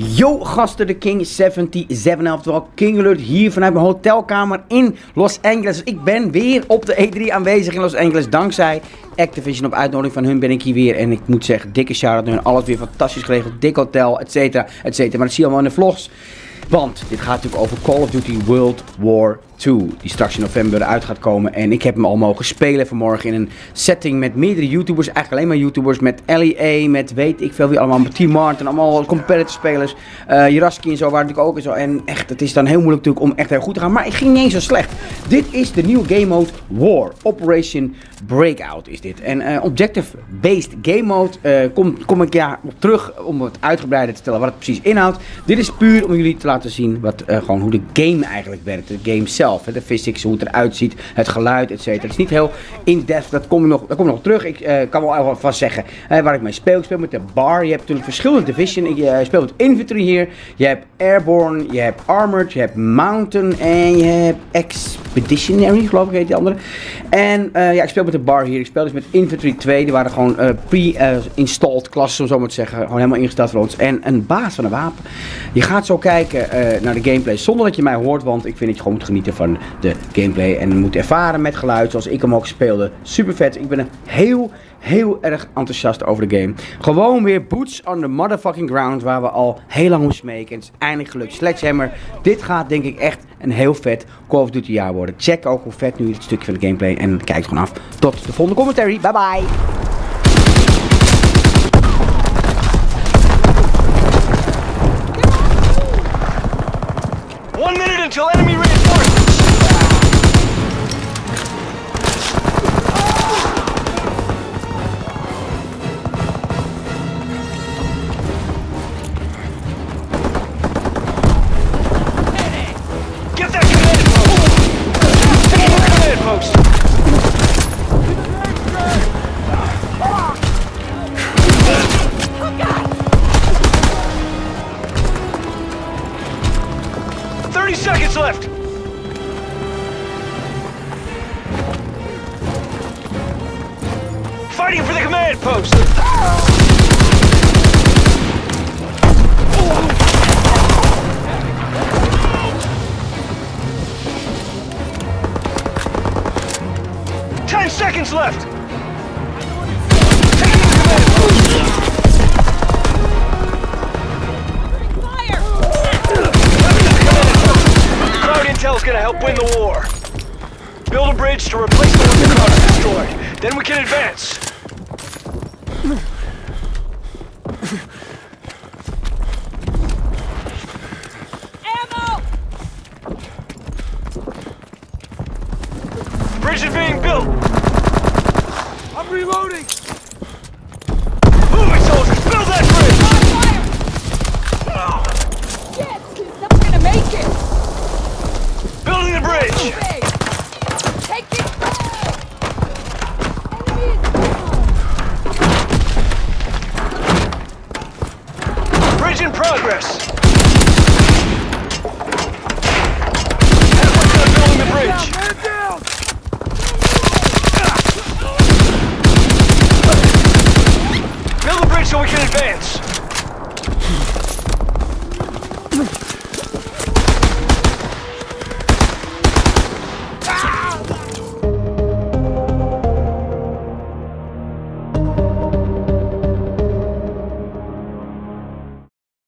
Yo gasten, de King 77, oftewel King Alert hier vanuit mijn hotelkamer in Los Angeles. Ik ben weer op de E3 aanwezig in Los Angeles, dankzij Activision. Op uitnodiging van hun ben ik hier weer en ik moet zeggen, dikke shout-out naar hun, alles weer fantastisch geregeld, dik hotel, et cetera, et cetera. Maar dat zie je allemaal in de vlogs. Want dit gaat natuurlijk over Call of Duty World War II, die straks in november eruit gaat komen. En ik heb hem al mogen spelen vanmorgen in een setting met meerdere YouTubers. Eigenlijk alleen maar YouTubers, met LEA, met weet ik veel wie allemaal, met Team Mart en allemaal competitive spelers. Jaraski en zo waren natuurlijk ook en zo. En echt, het is dan heel moeilijk natuurlijk om echt heel goed te gaan. Maar ik ging niet eens zo slecht. Dit is de nieuwe game mode War. Operation Breakout is dit. En objective-based game mode kom ik op terug om het uitgebreider te stellen wat het precies inhoudt. Dit is puur om jullie te laten zien wat, gewoon hoe de game eigenlijk werkt, de game zelf, hè, de physics, hoe het eruit ziet, het geluid, etc. Het is niet heel in-depth, dat kom ik nog op terug. Ik kan wel vast zeggen waar ik mee speel. Ik speel met de bar, je hebt natuurlijk verschillende division, je speelt met infantry hier, je hebt airborne, je hebt armored, je hebt mountain en je hebt expeditionary, geloof ik heet die andere. En ja, ik speel met de bar hier, ik speel dus met infantry 2, die waren gewoon pre-installed klassen, om zo maar te zeggen, gewoon helemaal ingesteld voor ons. En een baas van een wapen. Je gaat zo kijken naar de gameplay zonder dat je mij hoort, want ik vind dat je gewoon moet genieten van de gameplay en moet ervaren met geluid zoals ik hem ook speelde. Super vet. Ik ben er heel erg enthousiast over de game. Gewoon weer boots on the motherfucking ground, waar we al heel lang om smeken. En het is eindelijk gelukt. Sledgehammer. Dit gaat denk ik echt een heel vet Call of Duty jaar worden. Check ook hoe vet nu het stukje van de gameplay en kijk gewoon af. Tot de volgende commentary. Bye bye. Until enemy reinforcements! Get that command, folks! Get that command, folks! Oh, 30 seconds left! Fighting for the command post! Oh. 10 seconds left! Taking the command post! Fire! Cloud Intel's gonna help win the war. Build a bridge to replace the one the Cloud destroyed. Then we can advance. Ammo! Bridge is being built! I'm reloading! Moving, soldiers! Build that bridge! On fire! Oh. Shit! He's not gonna make it! Building the bridge! In progress. Everyone's building the bridge. Man down, man down. Build the bridge so we can advance.